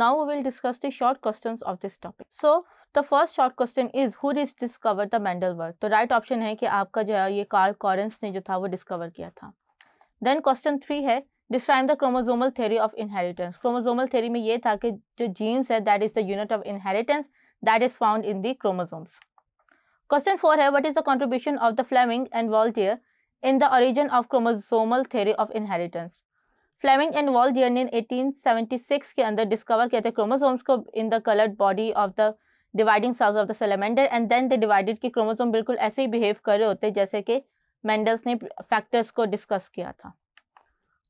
Now we will discuss the short questions of this topic. So the first short question is, who discovered the Mendel work? तो right option है कि आपका जो है ये Karl Correns ने जो था वो discover किया था. Then question 3 है, describe the chromosomal theory of inheritance. Chromosomal theory में ये था कि जो genes है that is the unit of inheritance that is found in the chromosomes. Question 4 है, what is the contribution of the Fleming and Waldeyer in the origin of chromosomal theory of inheritance? Fleming and Waldeyer ने 1876 के अंदर discover किए थे chromosomes को in the coloured body of the dividing cells of the salamander, and then they divided कि chromosome बिल्कुल ऐसे ही behave कर रहे होते जैसे कि मेंडल्स ने फैक्टर्स को डिस्कस किया था.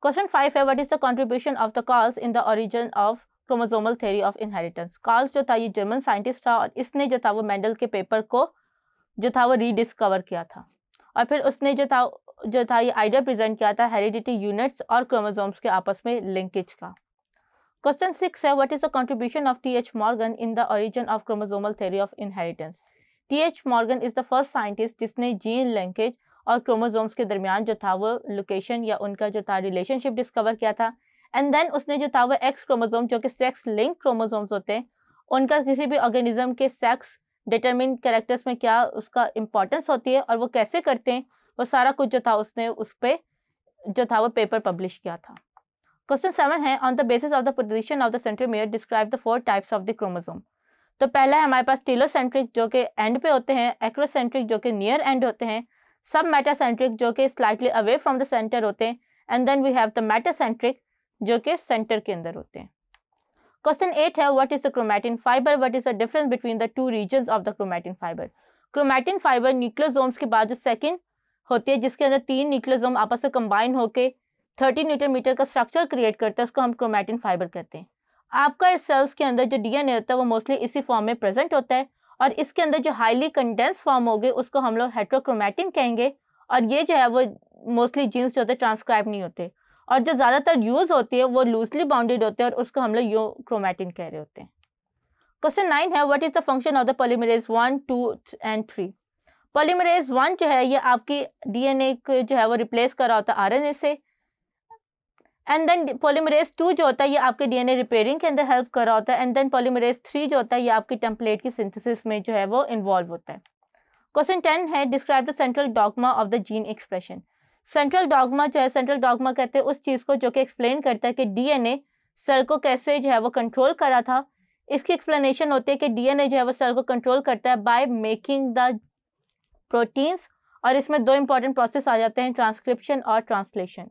क्वेश्चन 5 है, what is the contribution of the calls in the origin of chromosomal theory of inheritance. Calls जो था ये जर्मन साइंटिस्ट था और इसने जो था वो मेंडल के पेपर को जो था वो रीडिस्कवर किया था, और फिर उसने जो था ये आइडिया प्रेजेंट किया था हेरिडिटी यूनिट्स और क्रोमोसोम्स के आपस में लिंकेज का. क्वेश्चन 6 है, what is the contribution of TH Morgan in the origin of chromosomal theory of inheritance. TH Morgan is the first scientist जिसने जीन लिंकेज और क्रोमोसोम्स के दरमियान जो था वो लोकेशन या उनका जो था रिलेशनशिप डिस्कवर किया था, एंड देन उसने जो था वो एक्स क्रोमोसोम जो कि सेक्स लिंक क्रोमोसोम्स होते हैं उनका किसी भी ऑर्गेनिज्म के सेक्स डिटरमिन कैरेक्टर्स में क्या उसका इंपॉर्टेंस होती है और वो कैसे करते हैं वो सारा कुछ जो था उसने उस पर जो था वो पेपर पब्लिश किया था. क्वेश्चन 7 है, on the basis of the position of the centromere describe the 4 types of the chromosome. तो पहला है हमारे पास टेलोसेंट्रिक जो कि एंड पे होते हैं, एक्रोसेंट्रिक जो कि नियर एंड होते हैं, सब मेटासेंट्रिक जो कि slightly away from the centre होते हैं, and then we have the metacentric जो कि सेंटर के अंदर होते हैं. क्वेश्चन 8 है, what is the chromatin fibre. What is the difference between the 2 regions of the chromatin fibre. Chromatin fibre nucleosomes के बाद जो सेकंड होती है जिसके अंदर 3 न्यूक्लियोसोम आपस में कंबाइन होकर 30 न्यूटन मीटर का स्ट्रक्चर क्रिएट करता है, उसको हम क्रोमैटिन फाइबर कहते हैं. आपका इस सेल्स के अंदर जो DNA होता है वो मोस्टली इसी फॉर्म में प्रेजेंट होता है, और इसके अंदर जो हाईली कंडेंस फॉर्म होगी उसको हम लोग हेटेरोक्रोमैटिन कहेंगे, और ये जो है वो मोस्टली जीन्स जो होते हैं ट्रांसक्राइब नहीं होते, और जो ज़्यादातर यूज होती है वो लूजली बाउंडेड होते हैं और उसको हम लोग यूक्रोमैटिन कह रहे होते हैं. क्वेश्चन 9 है, what is the function of the polymerase 1, 2 and 3. Polymerase 1 जो है ये आपकी DNA को जो है वो रिप्लेस कर रहा होता है RNA से, एंड देन पॉलीमरेज 2 जो होता है ये आपके DNA रिपेयरिंग के अंदर हेल्प कर रहा होता है, एंड देन पॉलीमरेज 3 जो होता है ये आपकी टेम्पलेट की सिंथेसिस में जो है वो इन्वॉल्व होता है. क्वेश्चन 10 है, describe the central dogma of the gene expression. Central dogma जो है, सेंट्रल डॉगमा कहते हैं उस चीज़ को जो कि एक्सप्लेन करता है कि DNA सेल को कैसे जो है वो कंट्रोल कर रहा था. इसकी एक्सप्लेनेशन होती है कि DNA जो है वो सेल को कंट्रोल करता है बाय मेकिंग द प्रोटीन्स, और इसमें 2 इंपॉर्टेंट प्रोसेस आ जाते हैं, ट्रांसक्रिप्शन और ट्रांसलेशन.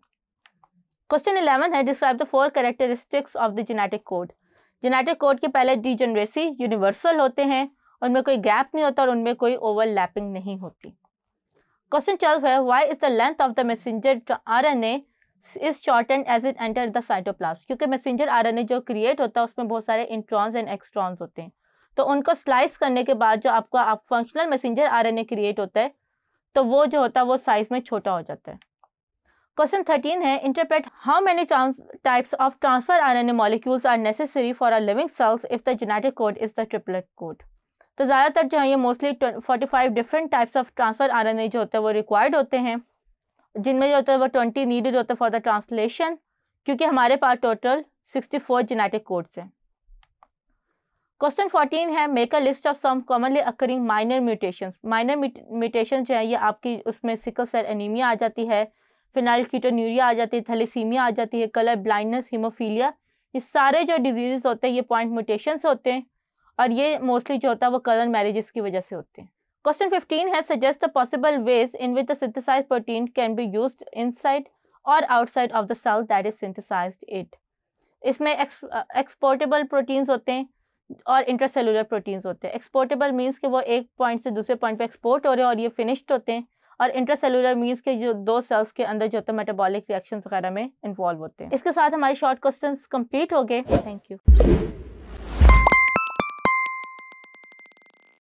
क्वेश्चन 11 है, describe the 4 characteristics of the genetic code. Genetic code के पहले डीजेनरेसी यूनिवर्सल होते हैं, उनमें कोई गैप नहीं होता और उनमें कोई ओवरलैपिंग नहीं होती. क्वेश्चन 12 है, why is the length of the messenger RNA is shortened as it enter the cytoplasm. क्योंकि मैसेंजर RNA जो क्रिएट होता है उसमें बहुत सारे इंट्रॉन्स एंड एक्सट्रॉन्स होते हैं, तो उनको स्लाइस करने के बाद जो आपका फंक्शनल मैसेंजर RNA क्रिएट होता है तो वो जो होता है वो साइज में छोटा हो जाता है. क्वेश्चन 13 है, interpret how many types of transfer RNA molecules are necessary for a living cells if the genetic code is the triplet code. तो ज़्यादातर जो है ये mostly 45 different types of transfer RNA जो होते हैं वो रिक्वायर्ड होते हैं, जिनमें जो होता है वो 20 नीडेड होता है फॉर द ट्रांसलेशन, क्योंकि हमारे पास टोटल 64 जेनेटिक कोड्स हैं. क्वेश्चन 14 है, make a list of some commonly occurring minor mutations. Minor mutation जो है ये आपकी उसमें सिकल सेल एनीमिया आ जाती है, फेनाइलकीटोन्यूरिया आ जाती है, थैलेसीमिया आ जाती है, कलर ब्लाइंडनेस, हीमोफीलिया, ये सारे जो डिजीजेस होते हैं ये पॉइंट म्यूटेशंस होते हैं, और ये मोस्टली जो होता है वो कजन मैरिजेस की वजह से होते हैं. क्वेश्चन 15 है, suggest the possible ways in which the synthesized protein can be used inside और outside of the cell that is synthesized it. इसमें एक्सपोर्टेबल प्रोटीन्स होते हैं और इंट्रासेलुलर प्रोटीन्स होते हैं. एक्सपोर्टेबल मीन्स कि वो एक पॉइंट से दूसरे पॉइंट पे एक्सपोर्ट हो रहे हैं और ये फिनिश्ड होते हैं, और इंट्रासेलुलर मीन्स के जो 2 सेल्स के अंदर जो होता है मेटाबॉलिक रिएक्शंस वगैरह में इन्वॉल्व होते हैं. इसके साथ हमारे शॉर्ट क्वेश्चंस कंप्लीट हो गए. Thank you.